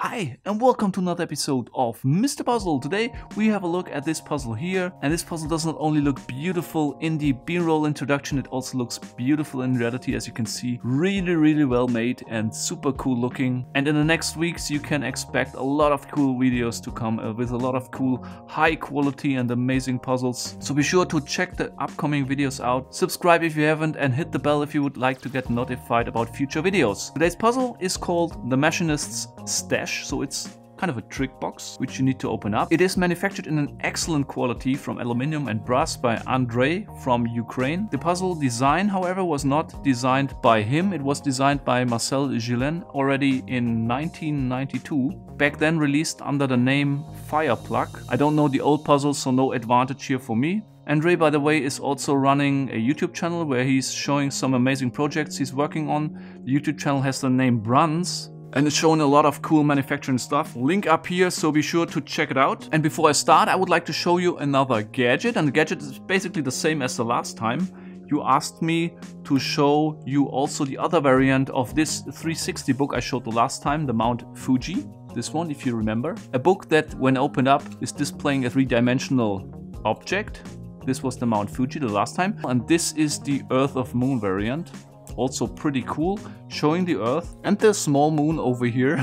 Hi and welcome to another episode of Mr. Puzzle. Today we have a look at this puzzle here, and this puzzle does not only look beautiful in the B-roll introduction, it also looks beautiful in reality, as you can see. Really well made and super cool looking, and in the next weeks you can expect a lot of cool videos to come with a lot of cool high quality and amazing puzzles. So be sure to check the upcoming videos out, subscribe if you haven't, and hit the bell if you would like to get notified about future videos. Today's puzzle is called The Machinist's Stash. So it's kind of a trick box which you need to open up. It is manufactured in an excellent quality from aluminium and brass by Andrei from Ukraine. The puzzle design, however, was not designed by him. It was designed by Marcel Gillen already in 1992. Back then released under the name Fireplug. I don't know the old puzzles, so no advantage here for me. Andrei, by the way, is also running a YouTube channel where he's showing some amazing projects he's working on. The YouTube channel has the name Bruns, and it's showing a lot of cool manufacturing stuff. Link up here, so be sure to check it out. And before I start, I would like to show you another gadget, and the gadget is basically the same as the last time. You asked me to show you also the other variant of this 360 book I showed the last time, the Mount Fuji. This one, if you remember. A book that, when opened up, is displaying a three-dimensional object. This was the Mount Fuji the last time, and this is the Earth of Moon variant. Also pretty cool, showing the Earth and the small moon over here.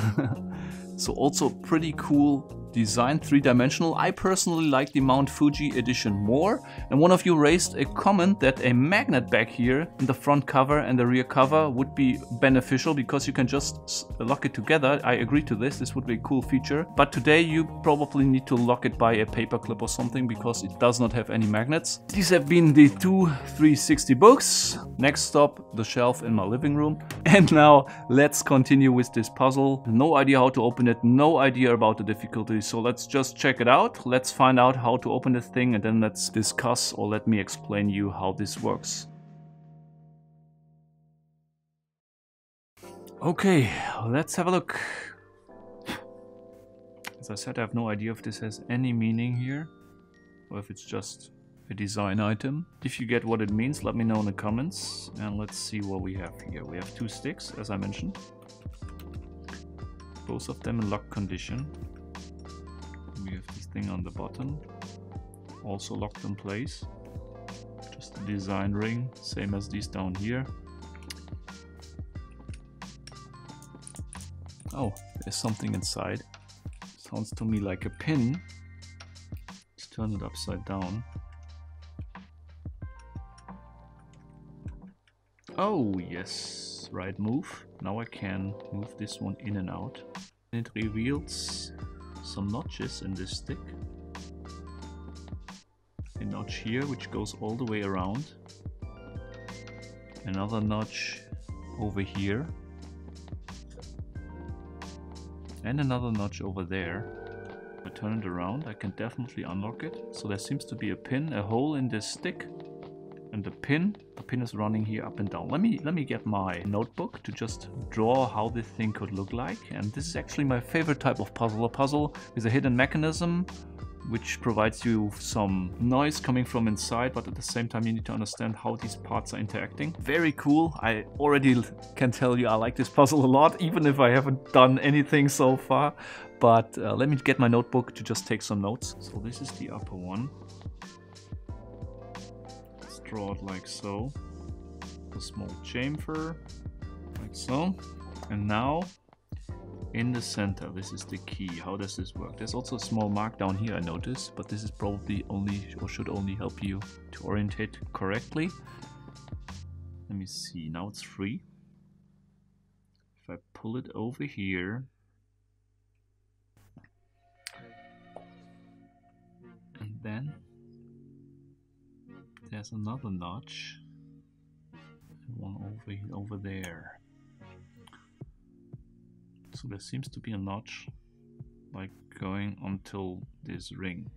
So also pretty cool design, three-dimensional. I personally like the Mount Fuji edition more, and one of you raised a comment that a magnet back here in the front cover and the rear cover would be beneficial because you can just lock it together. I agree to this, this would be a cool feature, but today you probably need to lock it by a paper clip or something because it does not have any magnets. These have been the two 360 books. Next stop, the shelf in my living room. And now let's continue with this puzzle. No idea how to open it, no idea about the difficulties. So let's just check it out. Let's find out how to open this thing, and then let's discuss, or let me explain you how this works. Okay, let's have a look. As I said, I have no idea if this has any meaning here, or if it's just a design item. If you get what it means, let me know in the comments, and let's see what we have here. We have two sticks, as I mentioned. Both of them in locked condition. We have this thing on the bottom, also locked in place. Just a design ring, same as these down here. Oh, there's something inside. Sounds to me like a pin. Let's turn it upside down. Oh, yes, right move. Now I can move this one in and out. It reveals some notches in this stick. A notch here which goes all the way around. Another notch over here. And another notch over there. I turn it around, I can definitely unlock it. So there seems to be a pin, a hole in this stick. And the pin is running here up and down. Let me get my notebook to just draw how this thing could look like. And this is actually my favorite type of puzzle. A puzzle with a hidden mechanism which provides you some noise coming from inside, but at the same time you need to understand how these parts are interacting. Very cool. I already can tell you I like this puzzle a lot, even if I haven't done anything so far. But let me get my notebook to just take some notes. So this is the upper one. Draw it like so, a small chamfer, like so, and now in the center, this is the key. How does this work? There's also a small mark down here I noticed, but this is probably only, or should only help you to orientate correctly. Let me see, now it's free. If I pull it over here, and then there's another notch, one over there. So there seems to be a notch like going until this ring,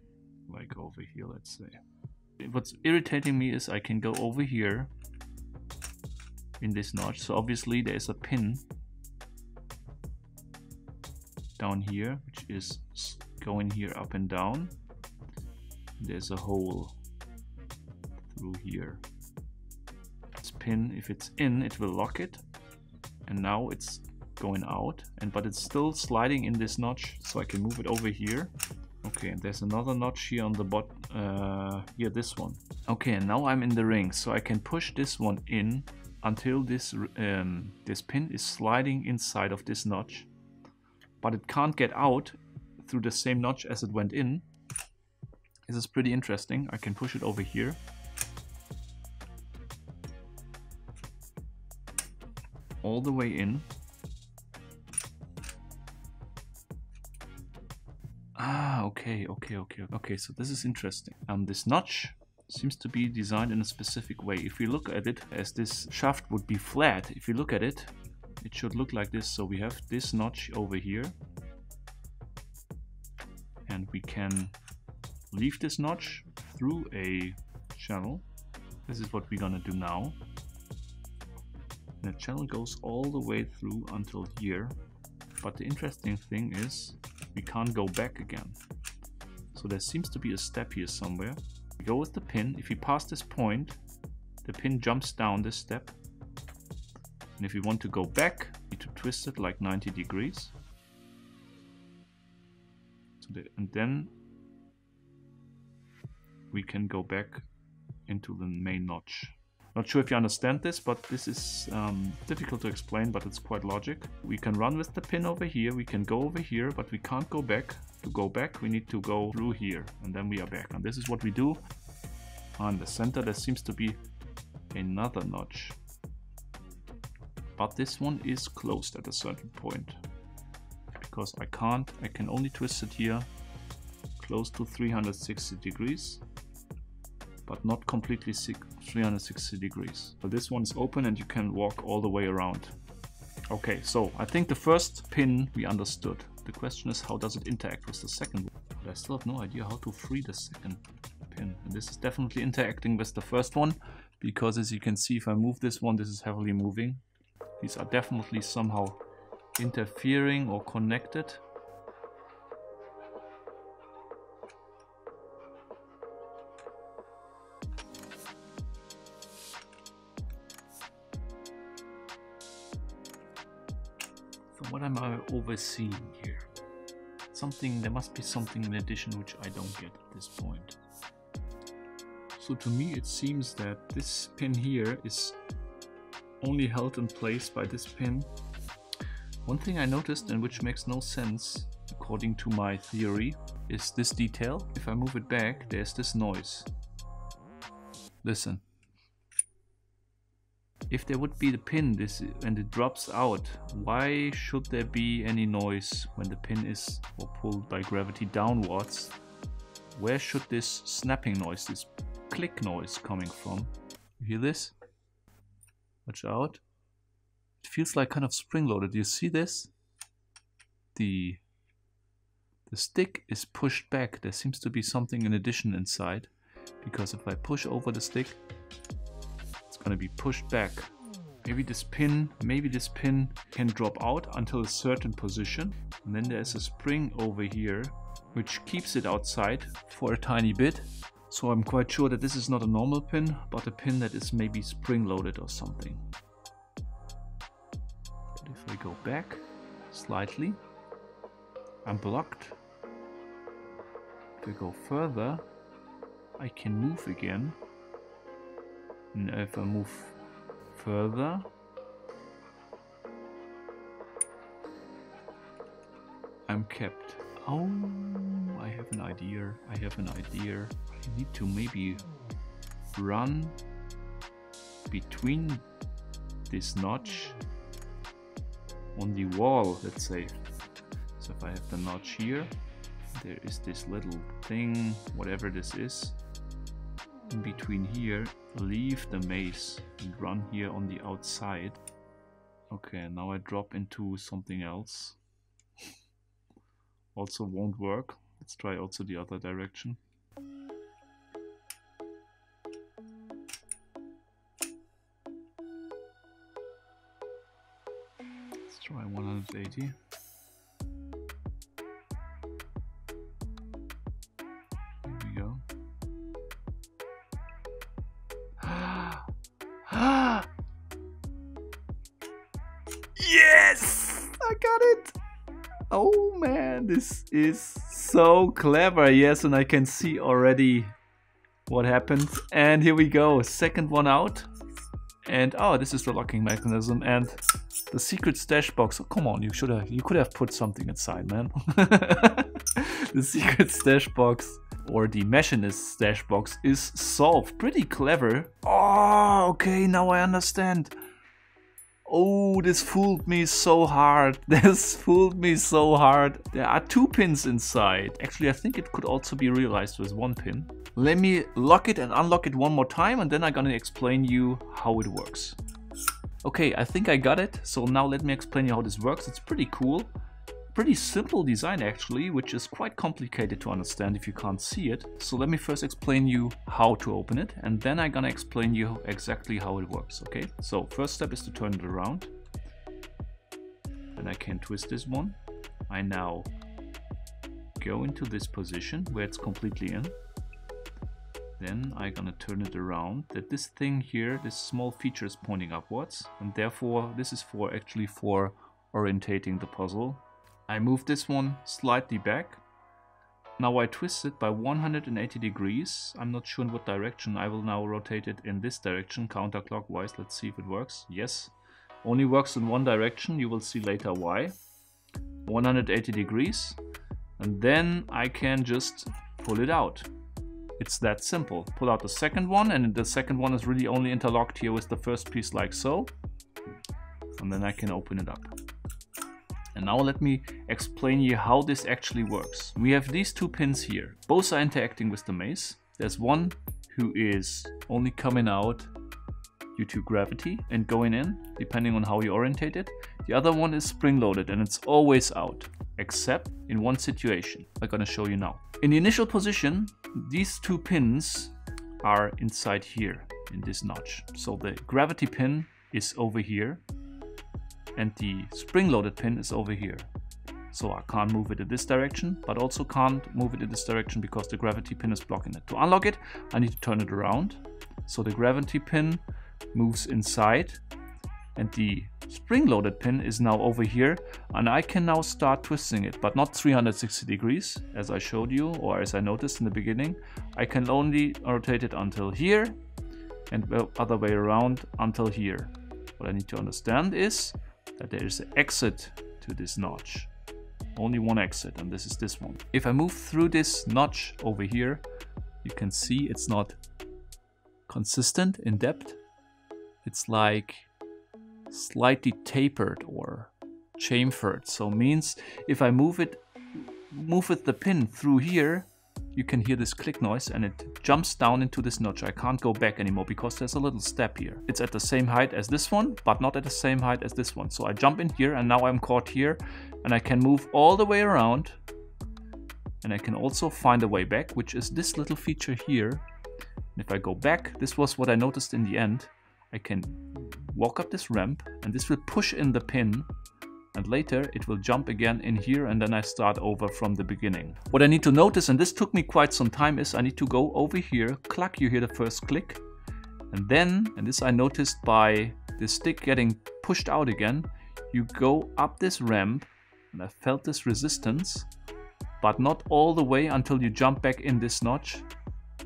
like over here, let's say. What's irritating me is I can go over here in this notch, so obviously there's a pin down here which is going here up and down. There's a hole through here. This pin, if it's in, it will lock it, and now it's going out, and but it's still sliding in this notch, so I can move it over here. Okay, and there's another notch here on the bottom, yeah, this one. Okay, and now I'm in the ring, so I can push this one in until this this pin is sliding inside of this notch, but it can't get out through the same notch as it went in. This is pretty interesting. I can push it over here. All the way in. Ah, okay, so this is interesting. This notch seems to be designed in a specific way. If you look at it, as this shaft would be flat, if you look at it, it should look like this. So we have this notch over here, and we can leave this notch through a channel. This is what we're gonna do now. And the channel goes all the way through until here, but the interesting thing is we can't go back again. So there seems to be a step here somewhere. We go with the pin. If you pass this point, the pin jumps down this step, and if you want to go back, you need to twist it like 90 degrees, and then we can go back into the main notch. Not sure if you understand this, but this is difficult to explain, but it's quite logic. We can run with the pin over here, we can go over here, but we can't go back. To go back, we need to go through here, and then we are back. And this is what we do. On the center, there seems to be another notch, but this one is closed at a certain point, because I can only twist it here close to 360 degrees, but not completely 360 degrees. So this one's open and you can walk all the way around. Okay, so I think the first pin we understood. The question is, how does it interact with the second one? But I still have no idea how to free the second pin. And this is definitely interacting with the first one, because as you can see, if I move this one, this is heavily moving. These are definitely somehow interfering or connected. What am I overseeing here? Something, there must be something in addition which I don't get at this point. So to me it seems that this pin here is only held in place by this pin. One thing I noticed, and which makes no sense according to my theory, is this detail. If I move it back, there's this noise. Listen. If there would be the pin and it drops out, why should there be any noise when the pin is pulled by gravity downwards? Where should this snapping noise, this click noise coming from? You hear this? Watch out. It feels like kind of spring-loaded. You see this? The stick is pushed back. There seems to be something in addition inside, because if I push over the stick, going to be pushed back. Maybe this pin can drop out until a certain position, and then there's a spring over here which keeps it outside for a tiny bit. So I'm quite sure that this is not a normal pin, but a pin that is maybe spring-loaded or something. But if I go back slightly, I'm blocked. If I go further, I can move again. And if I move further, I'm kept. Oh, I have an idea. I need to maybe run between this notch on the wall, let's say. So if I have the notch here, there is this little thing, whatever this is. In between here, leave the maze and run here on the outside. Okay, now I drop into something else. Also won't work. Let's try also the other direction. Let's try 180. Yes! Oh man, this is so clever. Yes, and I can see already what happens. And here we go, second one out. And oh, this is the locking mechanism and the secret stash box. Oh, come on, you could have put something inside, man. The secret stash box, or the Machinist's stash box, is solved. Pretty clever. Oh, okay, now I understand. Oh, this fooled me so hard. This fooled me so hard. There are two pins inside. Actually, I think it could also be realized with one pin. Let me lock it and unlock it one more time, and then I'm gonna explain you how it works. Okay, I think I got it. So now let me explain you how this works. It's pretty cool. Pretty simple design actually, which is quite complicated to understand if you can't see it. So let me first explain you how to open it, and then I'm gonna explain you exactly how it works, okay? So first step is to turn it around. Then I can twist this one. I now go into this position where it's completely in. Then I'm gonna turn it around, that this thing here, this small feature, is pointing upwards, and therefore this is for orientating the puzzle. I move this one slightly back. Now I twist it by 180 degrees. I'm not sure in what direction. I will now rotate it in this direction, counterclockwise. Let's see if it works. Yes, only works in one direction. You will see later why. 180 degrees. And then I can just pull it out. It's that simple. Pull out the second one, and the second one is really only interlocked here with the first piece, like so. And then I can open it up. And now let me explain you how this actually works. We have these two pins here. Both are interacting with the maze. There's one who is only coming out due to gravity and going in, depending on how you orientate it. The other one is spring-loaded and it's always out, except in one situation I'm gonna show you now. In the initial position, these two pins are inside here in this notch. So the gravity pin is over here, and the spring-loaded pin is over here. So I can't move it in this direction, but also can't move it in this direction because the gravity pin is blocking it. To unlock it, I need to turn it around. So the gravity pin moves inside, and the spring-loaded pin is now over here, and I can now start twisting it, but not 360 degrees, as I showed you, or as I noticed in the beginning. I can only rotate it until here, and the other way around until here. What I need to understand is that there is an exit to this notch. Only one exit, and this is this one. If I move through this notch over here, you can see it's not consistent in depth. It's like slightly tapered or chamfered. So means if I move the pin through here, you can hear this click noise and it jumps down into this notch. I can't go back anymore because there's a little step here. It's at the same height as this one, but not at the same height as this one. So I jump in here and now I'm caught here, and I can move all the way around, and I can also find a way back, which is this little feature here. And if I go back, this was what I noticed in the end. I can walk up this ramp and this will push in the pin, and later it will jump again in here, and then I start over from the beginning. What I need to notice, and this took me quite some time, is I need to go over here, cluck, you hear the first click, and then, and this I noticed by the stick getting pushed out again, you go up this ramp, and I felt this resistance, but not all the way until you jump back in this notch.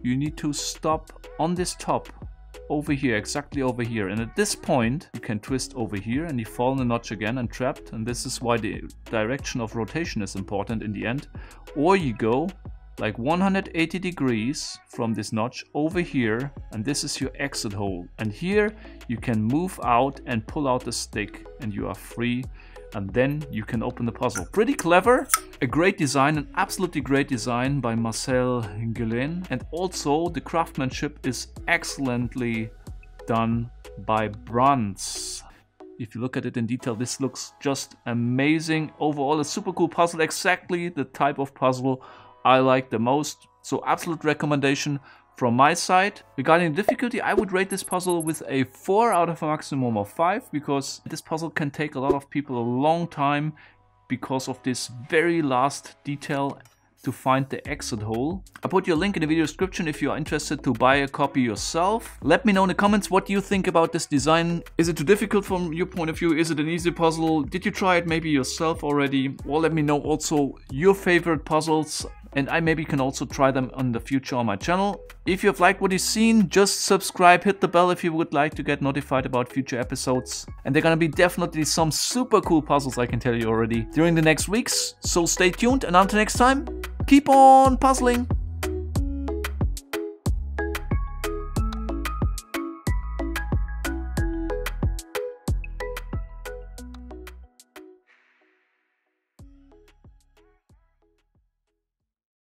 You need to stop on this top, over here, exactly over here, and at this point you can twist over here and you fall in the notch again and trapped, and this is why the direction of rotation is important in the end. Or you go like 180 degrees from this notch over here, and this is your exit hole, and here you can move out and pull out the stick and you are free, and then you can open the puzzle. Pretty clever, a great design, an absolutely great design by Marcel Gillen, and also the craftsmanship is excellently done by Bruns. If you look at it in detail, this looks just amazing. Overall, a super cool puzzle, exactly the type of puzzle I like the most. So absolute recommendation from my side. Regarding the difficulty, I would rate this puzzle with a 4 out of a maximum of 5, because this puzzle can take a lot of people a long time because of this very last detail to find the exit hole. I put your link in the video description if you are interested to buy a copy yourself. Let me know in the comments what you think about this design. Is it too difficult from your point of view? Is it an easy puzzle? Did you try it maybe yourself already? Well, let me know also your favorite puzzles, and I maybe can also try them in the future on my channel. If you have liked what you've seen, just subscribe, hit the bell if you would like to get notified about future episodes. And there are gonna be definitely some super cool puzzles, I can tell you already, during the next weeks. So stay tuned, and until next time, keep on puzzling!